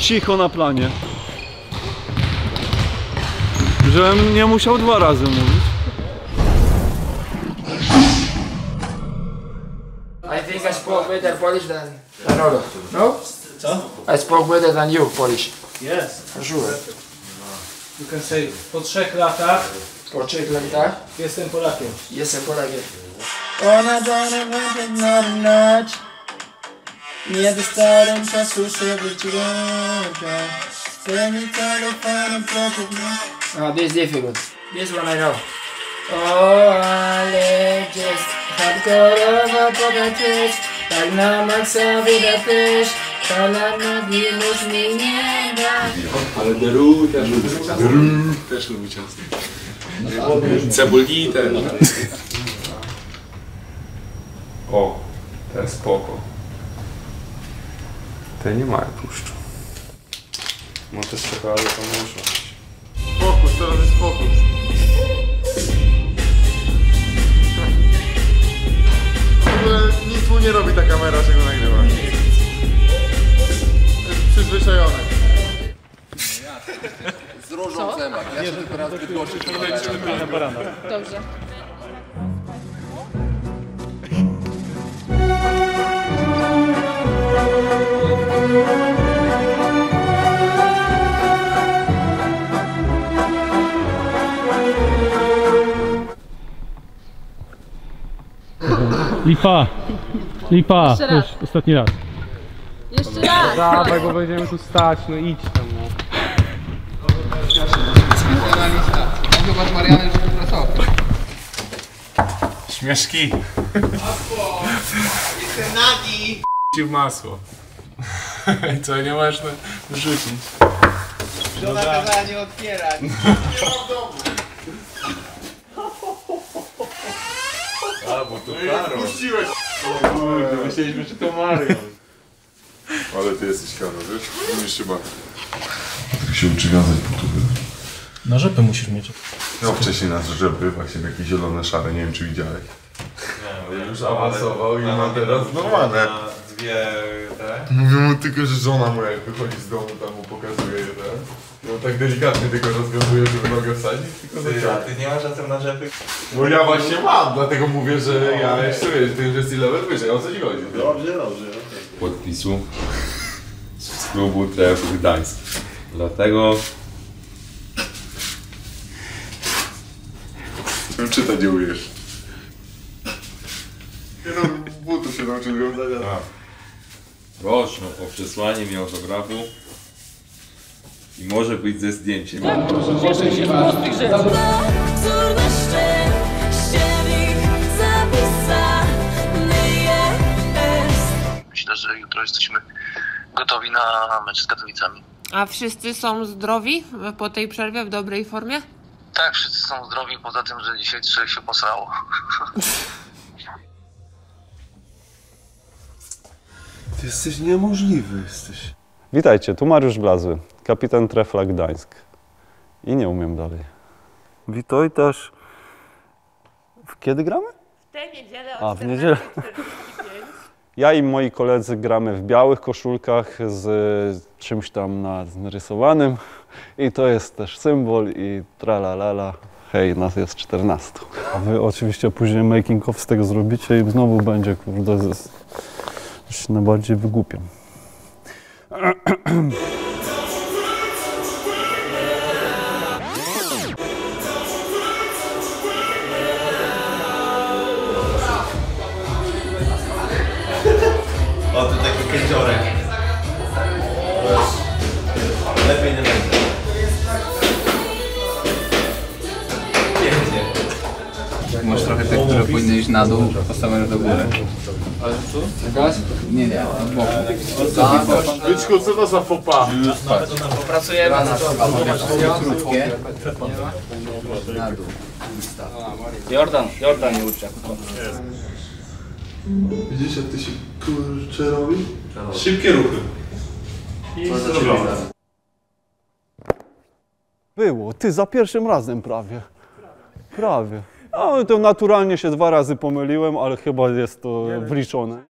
cicho na planie, żebym nie musiał dwa razy mówić. I think I spoke better Polish than Rolo. No? Co? I spoke better than you Polish. Yes. Sure. You can say po 3 latach. Po 3 latach? Jestem Polakiem. Jestem Polakiem. Ona dane będzie nam nać. Nie dostałem czasu, żeby ci łączać. Semicalu panem proszę. Oh, this is difficult. This one I know. O, ale jest hardkorowa bogatyś. Tak na maksa wydatycz. To na dni już mi nie da. Ale deru też lubi ciasto. Też lubi ciasto. Cebuli też. O, ten spoko. Te nie mają tłuszczu. Może te z czekoladą to muszą być. Spokój, teraz jest spokój. W ogóle nic mu nie robi ta kamera, czego nagrywa. Jest przyzwyczajony. Z różą w zębach. Ja się tylko raz wygłoszę. Dobrze. Lipa! Lipa! Jeszcze raz. Już, ostatni raz. Jeszcze raz! Dawaj, bo będziemy tu stać, no idź tam. Chyba z Marianem już pracował. Śmieszki! Masło! Jestem nagi! Ci w masło. Co nie można wrzucić. Żona kazała nie otwierać. Nie mam domu. A, bo to Karol. Puściłeś. O kurde, myśleliśmy, że to Mariusz. Ale ty jesteś Karol, wiesz? Umiesz się bawić. Tak się uczy gadać po tubie. Na rzepy musisz mieć. No wcześniej na rzepy, właśnie takie zielone, szare, nie wiem czy widziałeś. Nie, ale już awansował i ma teraz normalne. Mówię mu tylko, że żona moja jak wychodzi z domu, tam mu pokazuje, tak? No tak delikatnie tylko rozwiązuje, żeby nogę wsadzić, tylko zaciąga. Ty nie masz czasem na rzepy? No ja właśnie mam, dlatego mówię, że no, ja jeszcze wiesz, ty już jest ile level wyżej, o co ci chodzi? Dobrze, dobrze. Podpisu z klubu Trefl Gdańsk. Dlatego... Czytać nie umiesz. Nie no, butów się nauczył wiązania. Proszę o przesłanie mi autografu i może być ze zdjęciem. Proszę się prostych rzeczy. Myślę, że jutro jesteśmy gotowi na mecz z Katowicami. A wszyscy są zdrowi po tej przerwie, w dobrej formie? Tak, wszyscy są zdrowi, poza tym, że dzisiaj 3 się posrało. Ty jesteś niemożliwy, jesteś. Witajcie, tu Mariusz Wlazły, kapitan Trefla Gdańsk. I nie umiem dalej. Witaj też... Kiedy gramy? W tę niedzielę od 14:45. Ja i moi koledzy gramy w białych koszulkach z czymś tam narysowanym. I to jest też symbol i tralalala. Hej, nas jest 14. A wy oczywiście później making of z tego zrobicie i znowu będzie kurde się najbardziej wygłupiam. O, tu taki kędziorek. Lepiej nie będzie. Masz trochę tych, które powinny iść na dół, a same do góry. Ale co? Jakaś? Nie, nie. Byczku, co to za fopa? Popracujemy na krótkie. Na dół. Jordan nie uczy. Widzisz, jak to się kurczę robi? Szybkie ruchy. I zrobione. Było. Ty, za pierwszym razem prawie. Prawie. No to naturalnie się 2 razy pomyliłem, ale chyba jest to wliczone.